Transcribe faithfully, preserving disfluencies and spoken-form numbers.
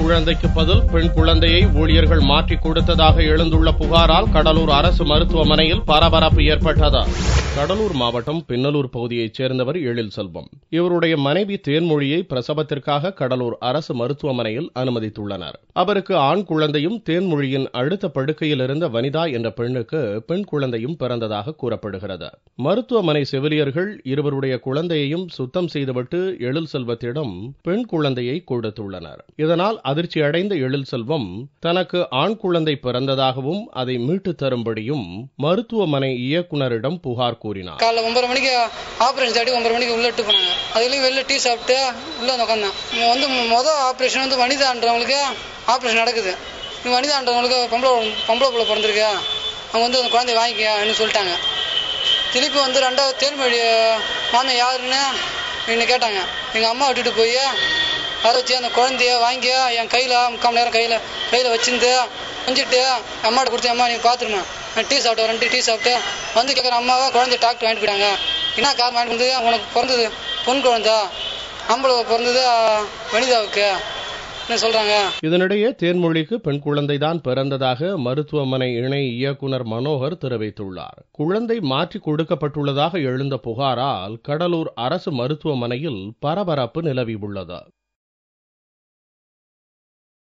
குழந்தைக்கு பதில் பெண் குழந்தையை ஊழியர்கள் மாற்றிக் கொடுத்ததாக எழுந்துள்ள புகாரால் கடலூர் அரசு மருத்துவமனையில் பரபரப்பு ஏற்பட்டது. கடலூர் மாவட்டம் பின்னலூர் பகுதியைச் சேர்ந்தவர் எழில் செல்வம். இவருடைய மனைவி தேன்மொழியை பிரசவத்திற்காக கடலூர் அரசு மருத்துவமனையில் அனுமதித்துள்ளனர். அவருக்கு ஆண் குழந்தையும் தேன்மொழியின் அடுத்த படுக்கையில் இருந்த வனிதா என்ற பெண்ணுக்கு பெண் குழந்தையும் பிறந்ததாக கூறப்படுகிறது. மருத்துவமனை செவிலியர்கள் இருவருடைய குழந்தையையும் சுத்தம் செய்துவிட்டு எழில் செல்வத்திடம் பெண் குழந்தையை கொடுத்துள்ளனர். இதனால் அதிர்ச்சியடைந்த எழில் செல்வம் தனக்கு ஆண் குழந்தை பிறந்ததாகவும் அதை மீட்டு தரும்படியும் மருத்துவமனை இயக்குநரிடம் புகார் கூறினார். காலை ஒன்பது மணிக்கு ஆபரேஷன் தேடி ஒன்பது மணிக்கு உள்ள இட்டு போனாங்க. அதுலயும் வெளில டீ சாப்பிட்டு உள்ள உட்காந்தேன். வந்து மொதல் ஆபரேஷன் வந்து வனிதான்றவங்களுக்கு ஆபரேஷன் நடக்குது. வனிதான்றவங்களுக்கு பொம்பளை பொம்பளை புள்ள பிறந்திருக்கா, அவங்க வந்து அந்த குழந்தைய வாங்கிக்கன்னு சொல்லிட்டாங்க. திருப்பி வந்து ரெண்டாவது தேன்மொழி மாமன் யாருன்னு என்ன கேட்டாங்க. எங்கள் அம்மா விட்டுட்டு போய் வர வச்சு அந்த குழந்தைய வாங்கி என் கையில் முக்கால் நேரம் கையில் கையில் வச்சுருந்து கொஞ்சிட்டு அம்மாட்ட கொடுத்து, அம்மா நீங்கள் பார்த்துருமா, நான் டீ சாப்பிட்டு வரேன், டீ சாப்பிட்டு வந்து கேட்குற அம்மாவை குழந்தைய டாக்டர் வாங்கிட்டு போயிட்டாங்க. என்ன காரணம் வாங்கிட்டு வந்து உனக்கு பிறந்தது பொன் குழந்தை, நம்மள பிறந்தது வனிதாவுக்கு சொல்றாங்க. இதனிடையே தேன்மொழிக்கு பெண் குழந்தைதான் பிறந்ததாக மருத்துவமனை இணை இயக்குநர் மனோகர் தெரிவித்துள்ளார். குழந்தை மாற்றி கொடுக்கப்பட்டுள்ளதாக எழுந்த புகாரால் கடலூர் அரசு மருத்துவமனையில் பரபரப்பு நிலவி உள்ளது.